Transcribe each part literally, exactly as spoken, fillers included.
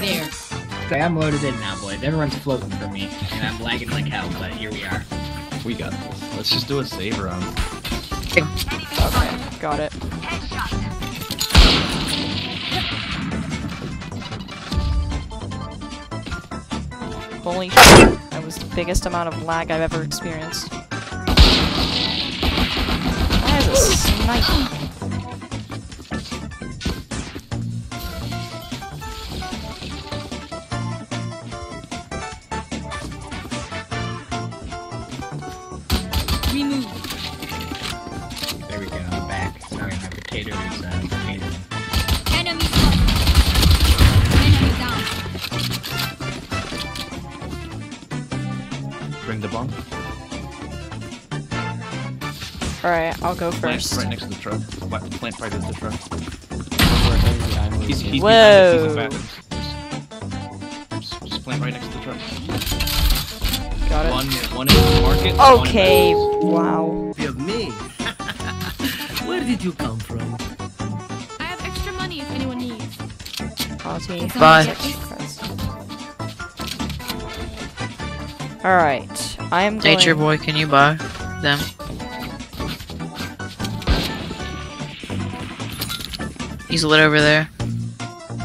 there. I'm loaded in now, boys. Everyone's floating for me, and I'm lagging like hell, but here we are. We got this. Let's just do a save round. Okay, got it. Holy shit, that was the biggest amount of lag I've ever experienced. That is a sniper. Bring the bomb. Alright, I'll go first. Plant right next to the truck. Plant right next to the truck. He's, he's Whoa! Behind, he's just, just plant right next to the truck. Got it. One, one in the market. Okay, wow. You have me. Where did you come from? I have extra money if anyone needs. Bye. Alright, I am going... Nature Boy, can you buy them? He's lit over there.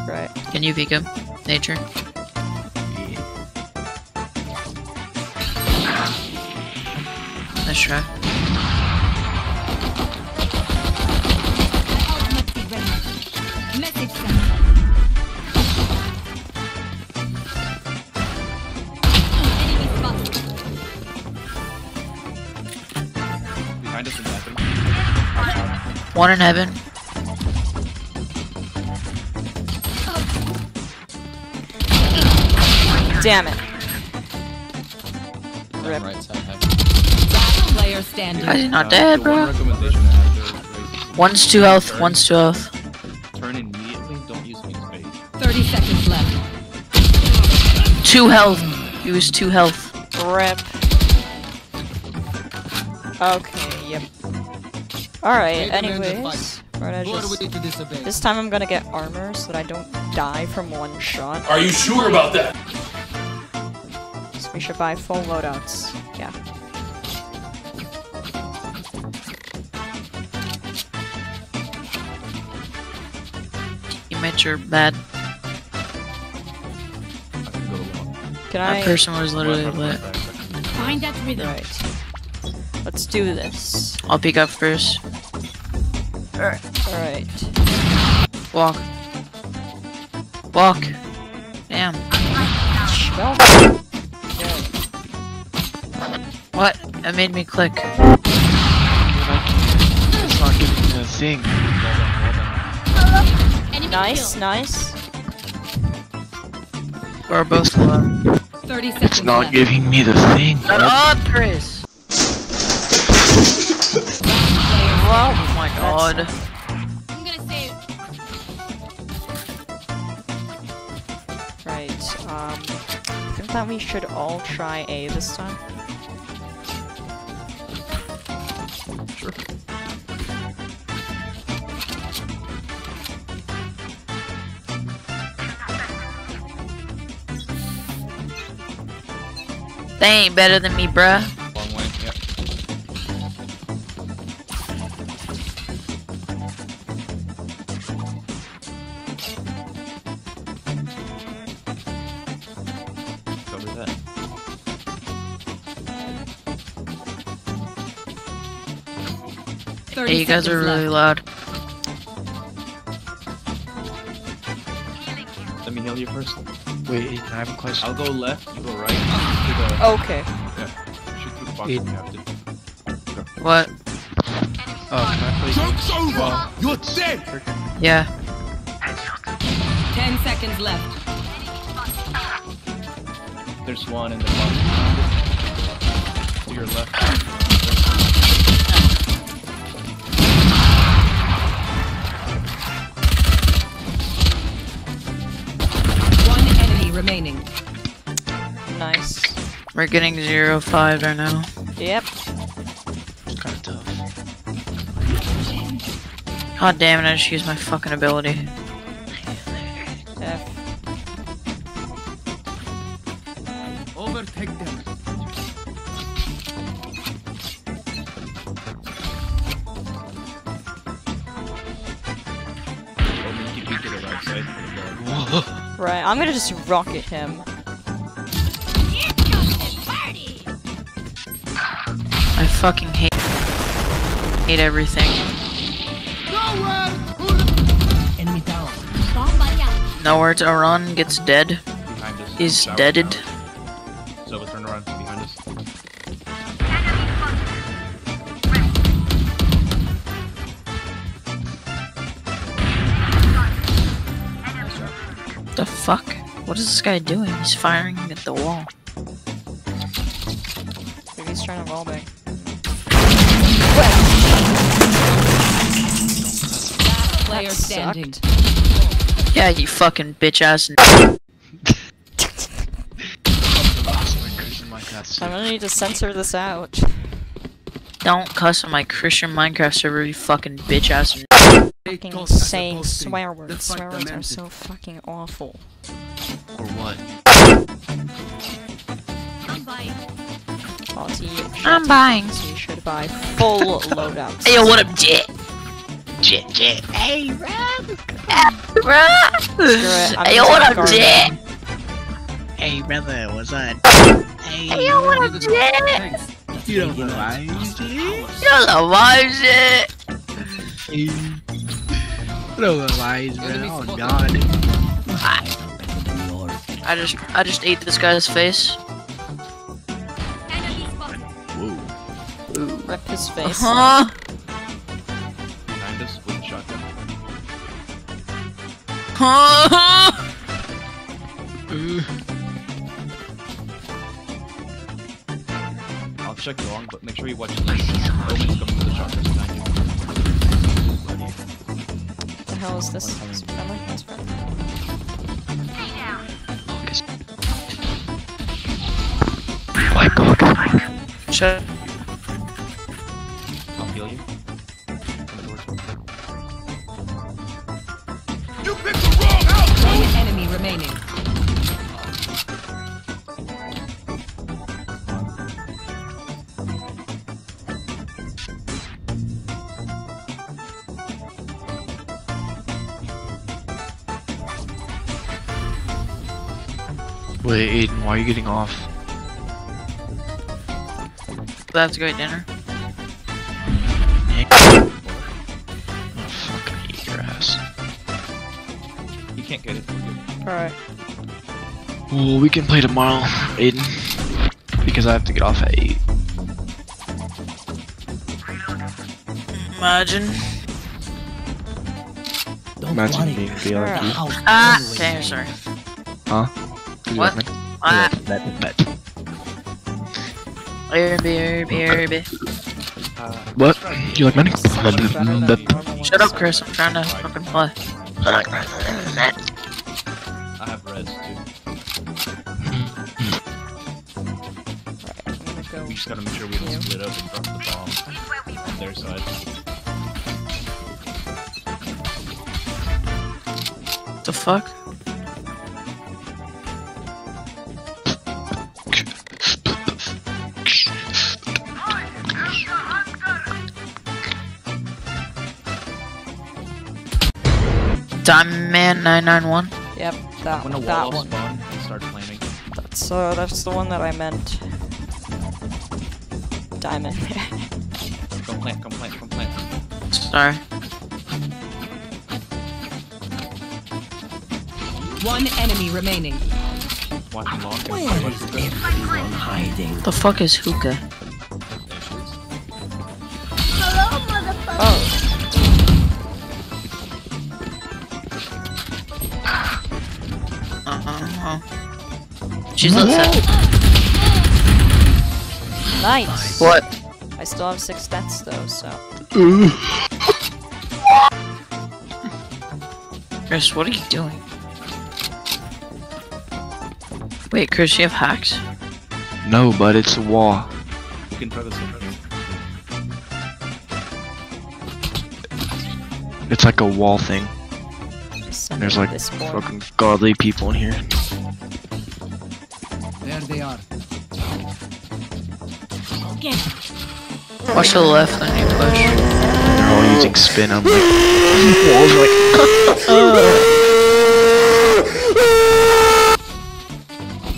Right. Can you peek him? Nature? Yeah. Nice try. One in heaven. Damn it. Rip. I'm not dead, bro. One's two health, one's two health. Turn immediately, don't use me space. thirty seconds left. Two health. He was two health. Rip. Okay, yep. Alright, anyways, just, this time I'm gonna get armor so that I don't die from one shot. Are you sure about that? So we should buy full loadouts. Yeah. You met your bad. Can I? That person was literally lit. Find that rhythm. Right. Let's do this. I'll pick up first. Alright. Alright. Walk. Walk. Damn. No. What? That made me click. It's not giving me a thing. Nice, nice. We're both low. It's not left. Giving me the thing. Shut up, Chris! Well, God. I'm gonna save. Right, um, I think that we should all try A this time. Sure. They ain't better than me, bruh. Hey, you guys are really loud. Let me heal you first. Wait, I have a question. I'll go left, you go right. You go... Okay. Yeah. Shoot through the box if you have to. Go. What? Oh, can I play? Joke's over! Well, you're dead! Yeah. Ten seconds left. There's one in the box. To your left. Remaining. Nice. We're getting zero five right now. Yep. Kind of tough. God damn it! I just used my fucking ability. F. overtake them. Right, I'm gonna just rocket him. I fucking hate hate everything. Nowhere to run gets dead. Is deaded. So turn around behind us. The fuck? What is this guy doing? He's firing at the wall. Maybe he's trying to roll back. Player standing. Yeah, you fucking bitch ass. I'm gonna need to censor this out. Don't cuss on my Christian Minecraft server, you fucking bitch ass. Fucking insane swear words. Swear words are so fucking awful. Or what? I'm buying. Oh, so you I'm buying. So you should buy full loadouts. Hey, yo, what up, Jet? Jet, Jet. Hey, Rob. Rob. Hey, yo, what up, Jet? Hey, brother, what's up? Hey, hey, yo, what up, Jet? You don't know why you did? You don't know why you did? You don't know why you did? Oh, God. I, I just, I just ate this guy's face. Whoa. Ooh. Rip his face. Uh-huh. Behind us with a shotgun. Huh? I'll check you on, but make sure you watch this. Omen's coming to the shotgun behind you. What the hell is this? Is it friendly? It's friendly. Hey now! Oh my god, oh my god. Shut up. I'll heal you. You picked the wrong house! One enemy remaining. Wait, Aiden, why are you getting off? Do I have to go eat dinner? Oh, fuck, I eat your ass. You can't get it. Alright. Well, we can play tomorrow, Aiden. Because I have to get off at eight. Imagine. Don't Imagine being B R G. Ah, okay, sorry. Huh? What? Ah! What? You like money? Shut up, Chris, I'm trying to fucking play. I like that. I have reds too. We just gotta make sure we don't split up and drop the bomb on their side. The fuck? Diamond Man nine nine one. Yep, that when a wall one. Spawn and start flaming. That's uh, that's the one that I meant. Diamond. Come plant, come plant, come plant. Sorry. One enemy remaining. Watch long. Hiding. The fuck is hookah? Hello, motherfucker. Oh. She's upset. Nice. What? I still have six deaths though, so. Chris, what are you doing? Wait, Chris, you have hacks? No, but it's a wall. You can try this one. It's like a wall thing. There's like fucking godly people in here. There they are. Watch the left when you push. They're all using spin on like walls like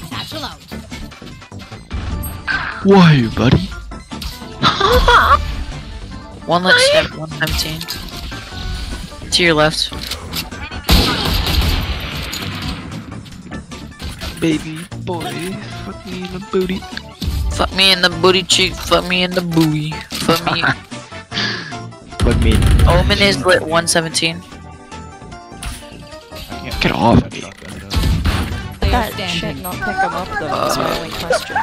satchel out. Why, buddy? One left step, one time team. To your left. Baby boy, fuck me in the booty. Fuck me in the booty cheek, fuck me in the booty. Fuck me. Fuck me. Omen is lit one seventeen. Get off me. That shit not pick him up though, uh, that's my only question.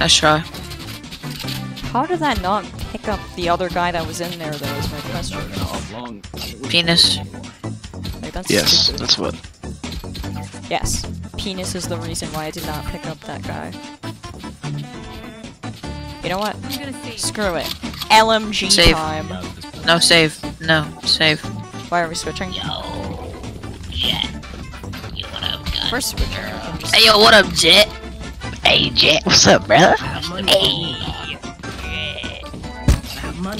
Nice try. How did that not pick up the other guy that was in there, though, is my question. Penis. Like, that's yes, stupid. That's what. Yes, penis is the reason why I did not pick up that guy. You know what? I'm gonna save. Screw it. L M G save. Time. No, save. No, save. Why are we switching? Yo. Yeah. Yo, what up, guys? We're switching. Hey, yo, what up, Jet? Hey, Jet. What's up, brother? Hey.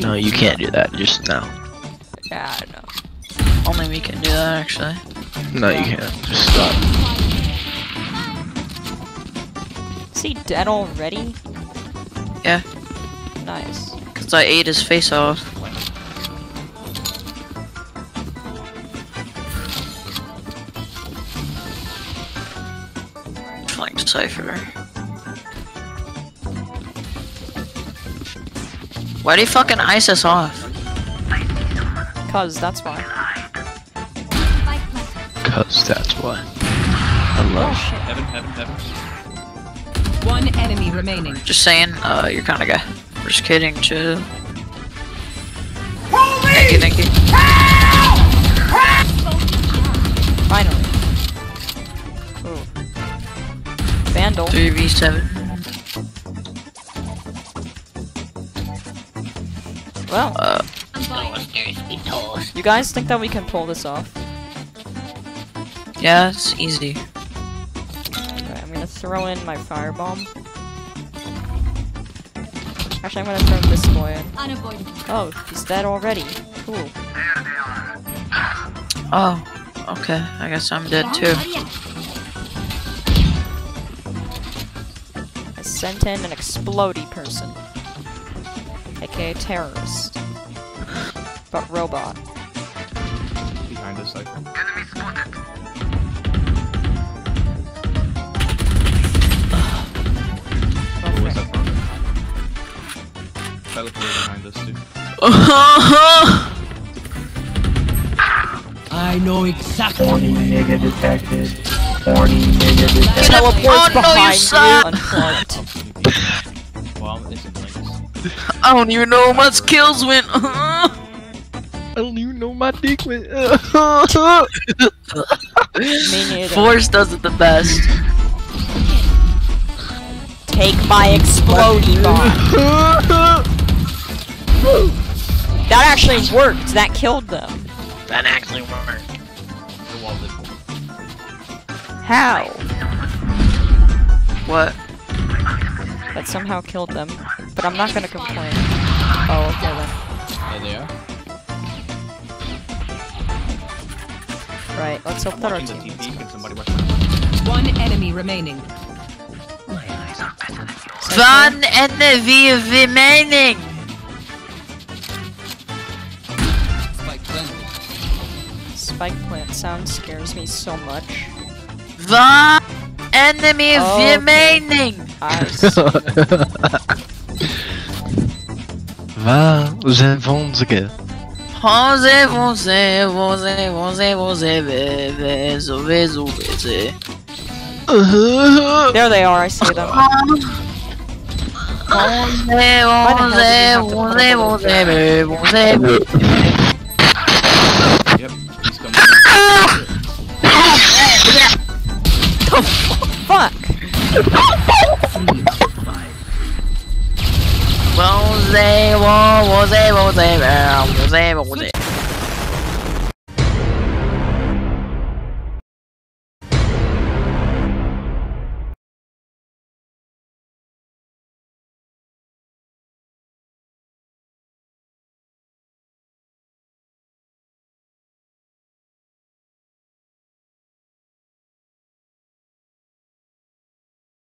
No, you can't do that. Just no. Yeah, no. Only we can do that, actually. No, you can't. Just stop. Is he dead already? Yeah. Nice. Cause I ate his face off. Flank cipher. Why do you fucking ice us off? Cause that's why. Cause that's why. I love shit. Heaven, heaven, heaven. One enemy remaining. Just saying, uh, you're kinda guy. We're just kidding, chill. Thank you, thank you. Finally. Ooh. Vandal. three v seven. Well, uh, you guys think that we can pull this off? Yeah, it's easy. Okay, I'm gonna throw in my firebomb. Actually, I'm gonna throw this boy in. Oh, he's dead already. Cool. Oh, okay. I guess I'm dead too. I sent in an explodey person. A terrorist, but robot. Behind us, like. Enemy spotted. What was that from? Teleported behind us too. I know exactly. Horny nigga detected. Horny nigga detected. Teleports behind you. Unplugged. Well, this is like. I don't even know how much kills went. I don't even know my dick went. Force does it the best. Take my explodey bomb. That actually worked. That killed them. That actually worked. How? What? That somehow killed them. But I'm not gonna complain. Oh, okay then. There they are. Right, let's hope that our team is good. One enemy remaining. My eyes are better than yours. One enemy remaining! Spike plant. Spike plant sound scares me so much. One enemy okay. remaining! I see. Va, je fonce que. Fonce, fonce, fonce, fonce, fonce, bébé, sauvé, sauvé. There they are, I see them. Fonce, fonce, fonce, fonce, bébé, fonce. Yep, he's coming. The fuck? Won't say, won't say, won't say, won't say, won't say.